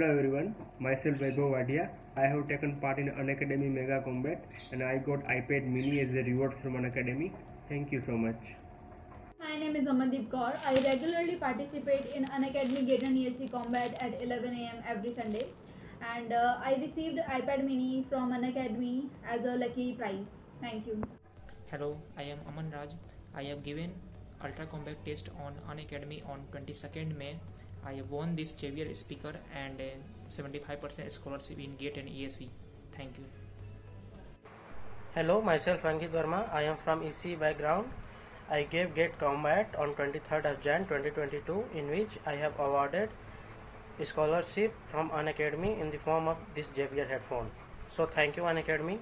Hello everyone, myself Vaibhav Adhya. I have taken part in Unacademy Mega Combat and I got iPad Mini as a reward from Unacademy. Thank you so much. My name is Amandeep Kaur. I regularly participate in Unacademy GATE and ESE Combat at 11 AM every Sunday. And I received iPad Mini from Unacademy as a lucky prize. Thank you. Hello, I am Aman Raj. I have given Ultra Combat test on Unacademy on 22nd May. I have won this JBL speaker and a 75% scholarship in GATE and ESE. Thank you. Hello, myself Rangit Verma. I am from ESE background. I gave GATE Combat on 23rd of Jan 2022, in which I have awarded a scholarship from Unacademy in the form of this JBL headphone. So thank you, Unacademy.